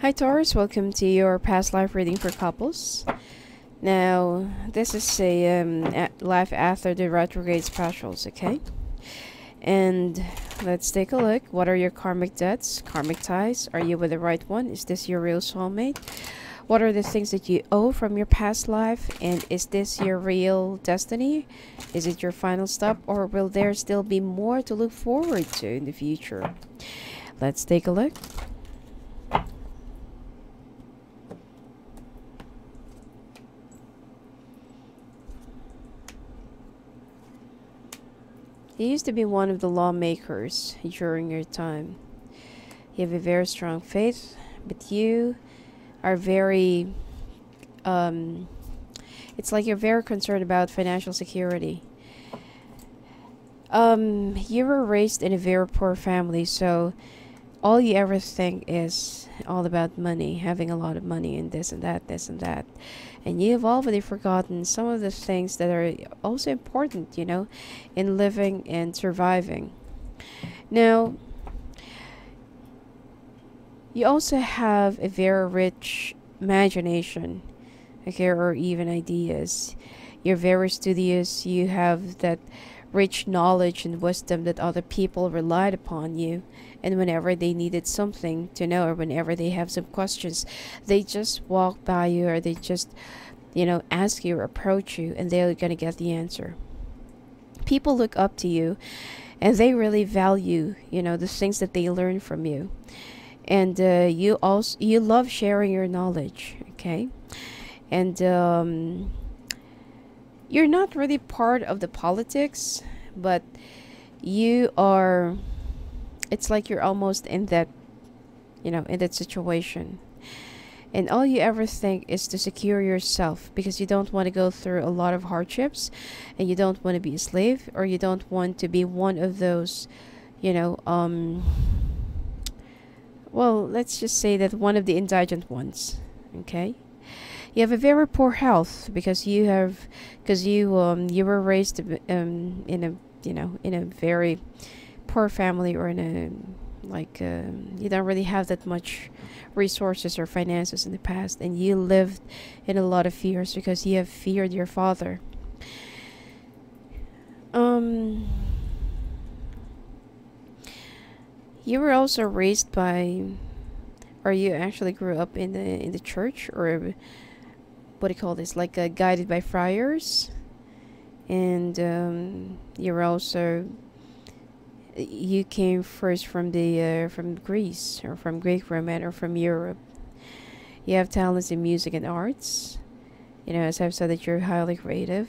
Hi Taurus, welcome to your past life reading for couples. Now, this is a life after the retrograde specials, okay? And let's take a look. What are your karmic debts, karmic ties? Are you with the right one? Is this your real soulmate? What are the things that you owe from your past life? And is this your real destiny? Is it your final stop? Or will there still be more to look forward to in the future? Let's take a look. You used to be one of the lawmakers during your time. You have a very strong faith, but you are very... it's like you're very concerned about financial security. You were raised in a very poor family, so all you ever think is all about money, having a lot of money and this and that, this and that. And you have already forgotten some of the things that are also important, you know, in living and surviving. Now, you also have a very rich imagination, okay, or even ideas. You're very studious. You have that rich knowledge and wisdom that other people relied upon you, and whenever they needed something to know or whenever they have some questions, they just walk by you or they just, you know, ask you or approach you, and they're gonna get the answer. People look up to you and they really value, you know, the things that they learn from you. And you love sharing your knowledge, okay? And you're not really part of the politics, but you are, it's like you're almost in that, you know, in that situation. And all you ever think is to secure yourself, because you don't want to go through a lot of hardships, and you don't want to be a slave, or you don't want to be one of those, you know, well, let's just say that one of the indigent ones, okay? You have a very poor health because you have, you were raised in a, you know, in a very poor family, or in a, like, you don't really have that much resources or finances in the past, and you lived in a lot of fears because you have feared your father. You were also raised by, or you actually grew up in the church, or what do you call this, like guided by friars. And you're also, you came first from the from Greece, or from Greek Roman, or from Europe. You have talents in music and arts, you know, as I've said, that you're highly creative.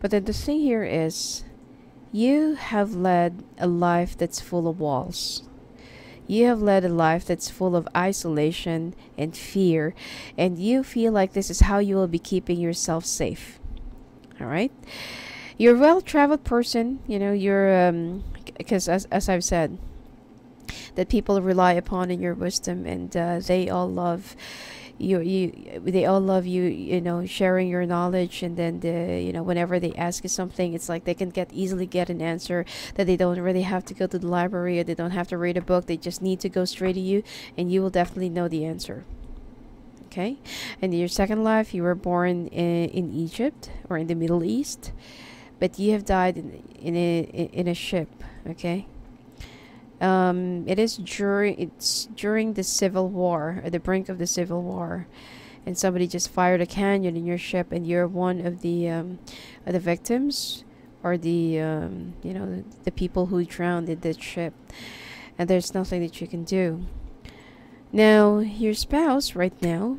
But then the thing here is, you have led a life that's full of walls. You have led a life that's full of isolation and fear, and you feel like this is how you will be keeping yourself safe. All right? You're a well-traveled person, you know, you're, because as I've said, that people rely upon in your wisdom, and they all love you, they all love you, you know, sharing your knowledge. And then, you know, whenever they ask you something, it's like they can easily get an answer, that they don't really have to go to the library, or they don't have to read a book. They just need to go straight to you, and you will definitely know the answer, okay? And in your second life, you were born in Egypt, or in the Middle East, but you have died in a ship, okay? It's during the Civil War, or the brink of the Civil War, and somebody just fired a cannon in your ship, and you're one of the victims, or the you know, the people who drowned in that ship, and there's nothing that you can do. Now, your spouse right now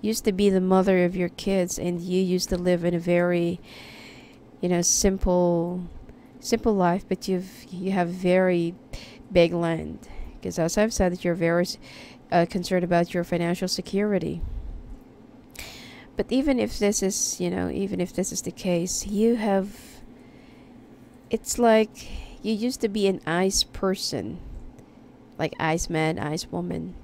used to be the mother of your kids, and you used to live in a very, you know, simple life, but you have very big land, because as I've said, that you're very concerned about your financial security. But even if this is, you know, even if this is the case, you have, it's like you used to be an ice person, like ice man, ice woman.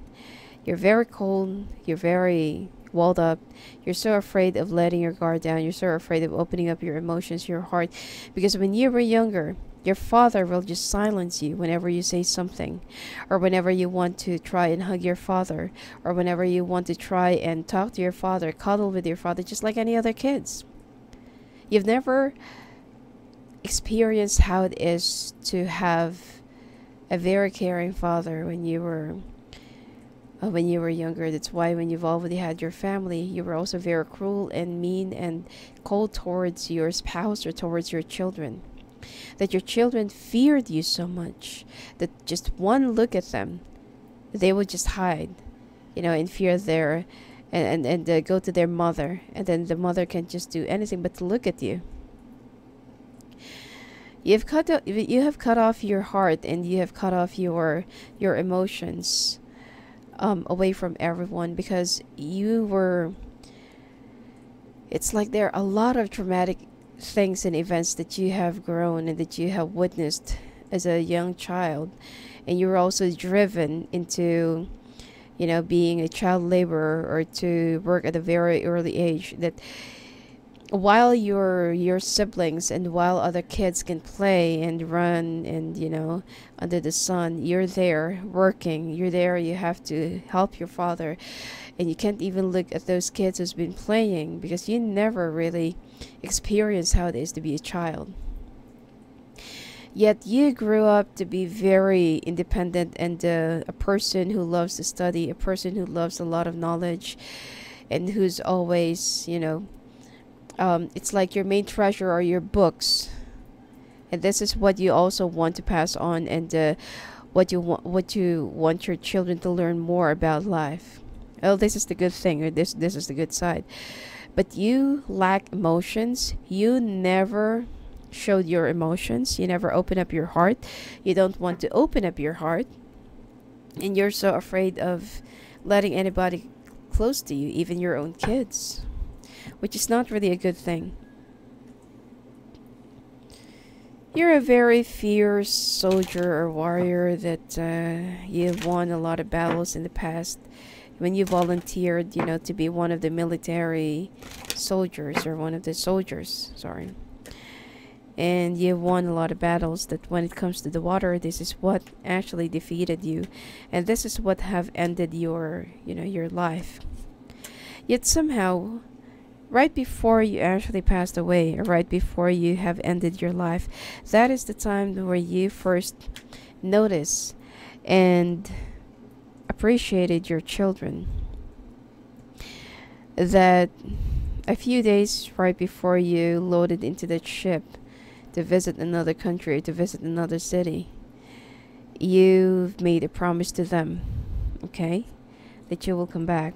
You're very cold, you're very walled up, you're so afraid of letting your guard down, you're so afraid of opening up your emotions, your heart, because when you were younger, Your father will just silence you whenever you say something, or whenever you want to try and hug your father, or whenever you want to try and talk to your father, cuddle with your father, just like any other kids. You've never experienced how it is to have a very caring father when you were younger. That's why when you've already had your family, you were also very cruel and mean and cold towards your spouse or towards your children. That your children feared you so much that just one look at them, they would just hide, you know, in fear there, and go to their mother, and then the mother can just do anything but to look at you. You have cut off your heart, and you have cut off your emotions away from everyone, because you were. It's like there are a lot of traumatic things and events that you have grown and that you have witnessed as a young child, and you were also driven into, you know, being a child laborer or to work at a very early age. That while your siblings and while other kids can play and run and, you know, under the sun, you're there working, you're there, you have to help your father, and you can't even look at those kids who's been playing, because you never really experienced how it is to be a child. Yet you grew up to be very independent and a person who loves to study, a person who loves a lot of knowledge, and who's always, you know, it's like your main treasure are your books, and this is what you also want to pass on, and what you want your children to learn more about life. Oh, this is the good thing, or this is the good side. But you lack emotions. You never showed your emotions. You never open up your heart. You don't want to open up your heart, and you're so afraid of letting anybody close to you, even your own kids, which is not really a good thing. You're a very fierce soldier or warrior, that you've won a lot of battles in the past. When you volunteered, you know, to be one of the military soldiers, or one of the soldiers, sorry. And you won a lot of battles. That when it comes to the water, this is what actually defeated you. And this is what have ended your, you know, your life. Yet somehow, right before you actually passed away, or right before you have ended your life, that is the time where you first noticed and appreciated your children. That a few days right before you loaded into that ship to visit another country, to visit another city, you've made a promise to them, okay, that you will come back.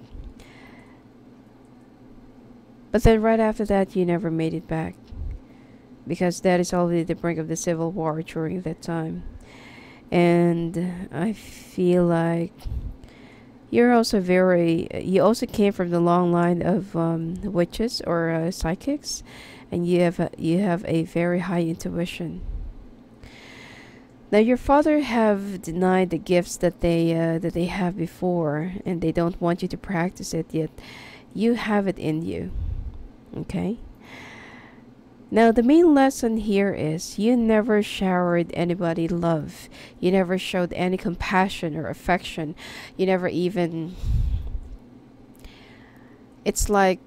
But then right after that, you never made it back, because that is already the brink of the Civil War during that time. And I feel like you're also very, you also came from the long line of witches or psychics, and you have a very high intuition. Now your father have denied the gifts that they have before, and they don't want you to practice it, yet you have it in you. Okay. Now the main lesson here is you never showered anybody love. You never showed any compassion or affection. You never even. It's like,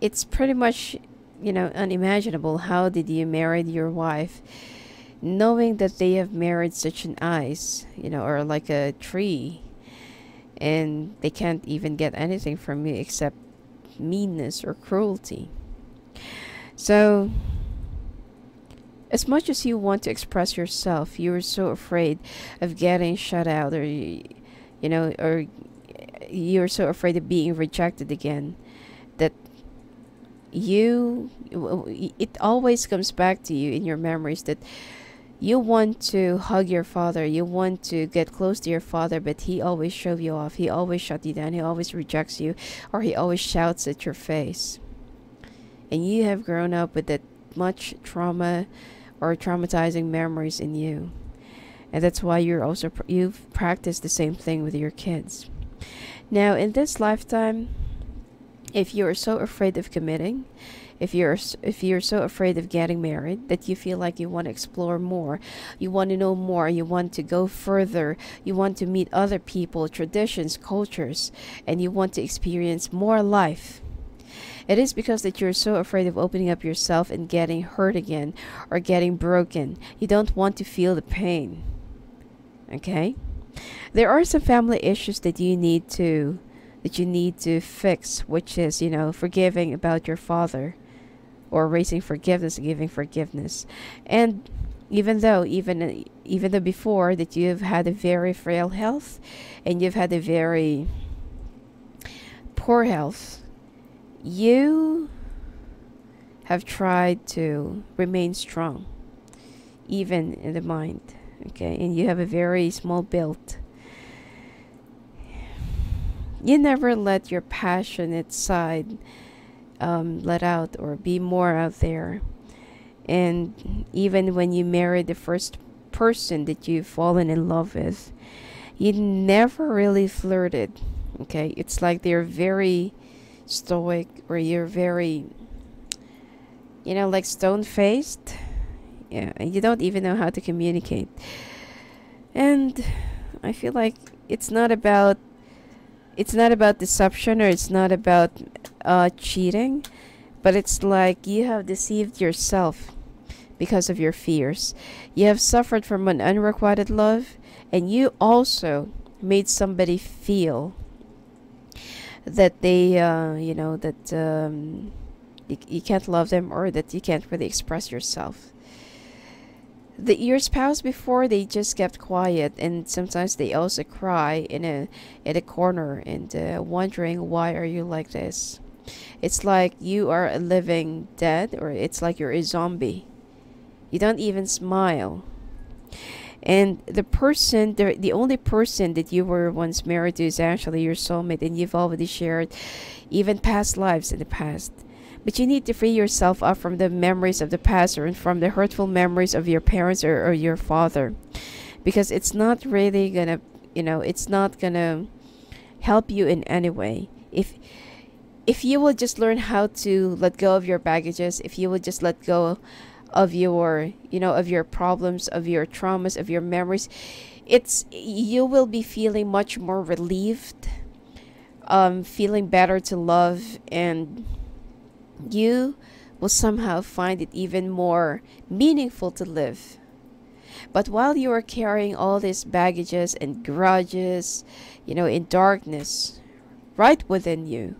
it's pretty much, you know, unimaginable. How did you marry your wife, knowing that they have married such an ice, you know, or like a tree, and they can't even get anything from you except meanness or cruelty. So as much as you want to express yourself, you are so afraid of getting shut out, or you know, or you're so afraid of being rejected again, that it always comes back to you in your memories, that you want to hug your father, you want to get close to your father, but he always shoves you off, he always shuts you down, he always rejects you, or he always shouts at your face. And you have grown up with that much trauma or traumatizing memories in you. And that's why you're also you've practiced the same thing with your kids. Now in this lifetime, If you are so afraid of committing, if you're so afraid of getting married that you feel like you want to explore more, you want to know more, you want to go further, you want to meet other people, traditions, cultures, and you want to experience more life, it is because that you're so afraid of opening up yourself and getting hurt again or getting broken. You don't want to feel the pain. Okay? There are some family issues that you need to fix, which is, you know, forgiving about your father, or raising forgiveness, giving forgiveness. And even though before that you've had a very frail health and you've had a very poor health, you have tried to remain strong, even in the mind. Okay, and you have a very small build. You never let your passionate side let out or be more out there. And even when you married the first person that you've fallen in love with, you never really flirted. Okay, it's like they're very stoic, or you're very, you know, like stone-faced. Yeah, and you don't even know how to communicate. And I feel like it's not about deception, or it's not about cheating, but it's like you have deceived yourself because of your fears. You have suffered from an unrequited love, and you also made somebody feel that they, you know, that you can't love them, or that you can't really express yourself. Your spouse before, they just kept quiet, and sometimes they also cry in a corner, and wondering, why are you like this? It's like you are a living dead, or it's like you're a zombie. You don't even smile. And the person, the only person that you were once married to is actually your soulmate, and you've already shared even past lives in the past. But you need to free yourself up from the memories of the past, or from the hurtful memories of your parents, or your father, because it's not really gonna, you know, it's not gonna help you in any way. If you will just learn how to let go of your baggages, if you will just let go of your, you know, of your problems, of your traumas, of your memories, you will be feeling much more relieved, feeling better to love, and you will somehow find it even more meaningful to live. But while you are carrying all these baggages and grudges, you know, in darkness, right within you,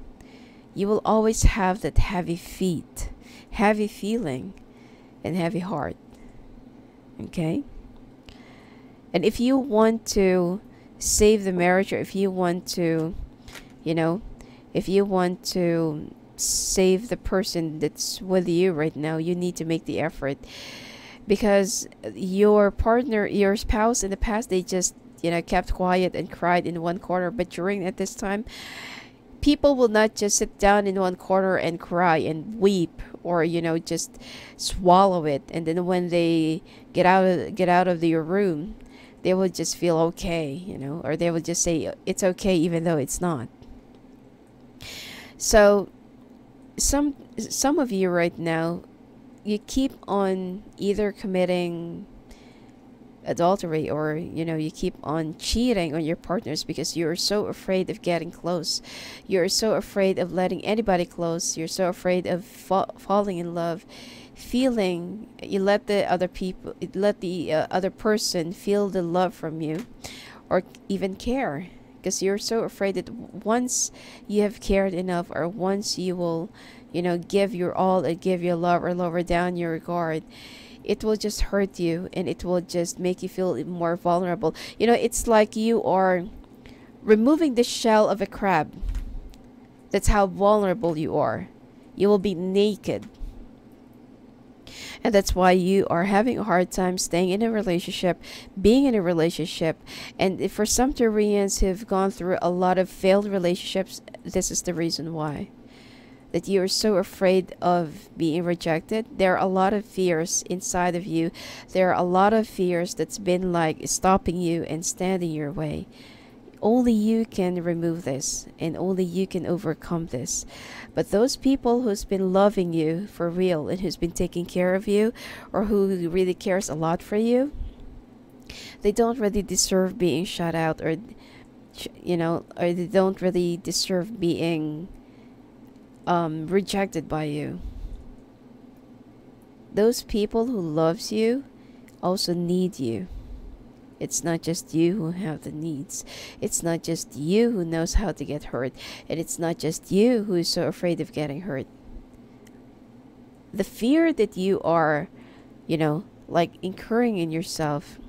you will always have that heavy feet, heavy feeling, and heavy heart. Okay? And if you want to save the marriage, or if you want to, you know, if you want to save the person that's with you right now, you need to make the effort, because your partner, your spouse in the past, they just, you know, kept quiet and cried in one corner. But during at this time, people will not just sit down in one corner and cry and weep, or, you know, just swallow it, and then when they get out of your room, they will just feel okay, you know, or they will just say it's okay, even though it's not. So some of you right now, you keep on either committing adultery, or, you know, you keep on cheating on your partners, because you're so afraid of getting close, you're so afraid of letting anybody close, you're so afraid of falling in love, feeling you let the other people, let the other person feel the love from you, or even care, because you're so afraid that once you have cared enough, or once you will, you know, give your all and give your love, or lower down your guard, it will just hurt you, and it will just make you feel more vulnerable. You know, it's like you are removing the shell of a crab. That's how vulnerable you are. You will be naked. And that's why you are having a hard time staying in a relationship, being in a relationship. And for some Taurians who've gone through a lot of failed relationships, this is the reason why. That you are so afraid of being rejected. There are a lot of fears inside of you. There are a lot of fears that's been like stopping you and standing your way. Only you can remove this, and only you can overcome this. But those people who's been loving you for real and who's been taking care of you, or who really cares a lot for you, they don't really deserve being shut out, or or they don't really deserve being rejected by you. Those people who loves you also need you. It's not just you who have the needs. It's not just you who knows how to get hurt. And it's not just you who is so afraid of getting hurt. The fear that you are, like incurring in yourself,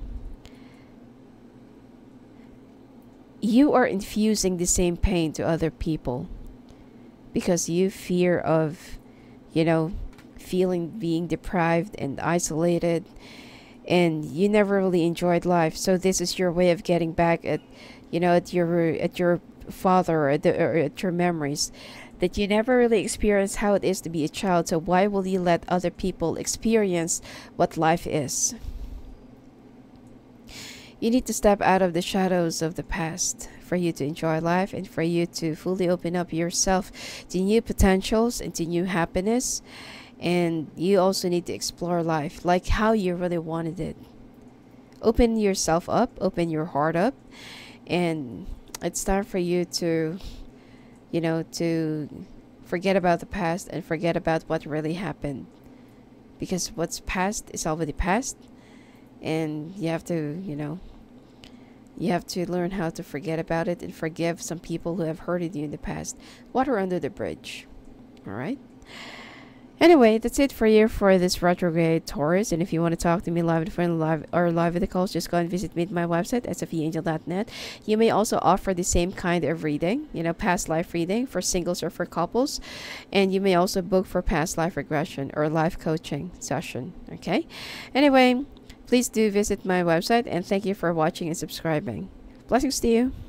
you are infusing the same pain to other people because you fear of, feeling being deprived and isolated. And you never really enjoyed life, so this is your way of getting back at, at your father, or at your memories, that you never really experienced how it is to be a child. So why will you let other people experience what life is? You need to step out of the shadows of the past for you to enjoy life and for you to fully open up yourself to new potentials and to new happiness. And you also need to explore life like how you really wanted it. Open yourself up, open your heart up, and it's time for you to, to forget about the past and forget about what really happened. Because what's past is already past, and you have to, you have to learn how to forget about it and forgive some people who have hurted you in the past. Water under the bridge, all right? Anyway, that's it for you for this retrograde Taurus. And if you want to talk to me live in front of live or live with the calls, just go and visit me at my website, asofyangel.net. You may also offer the same kind of reading, past life reading for singles or for couples. And you may also book for past life regression or life coaching session. Okay? Anyway, please do visit my website, and thank you for watching and subscribing. Blessings to you.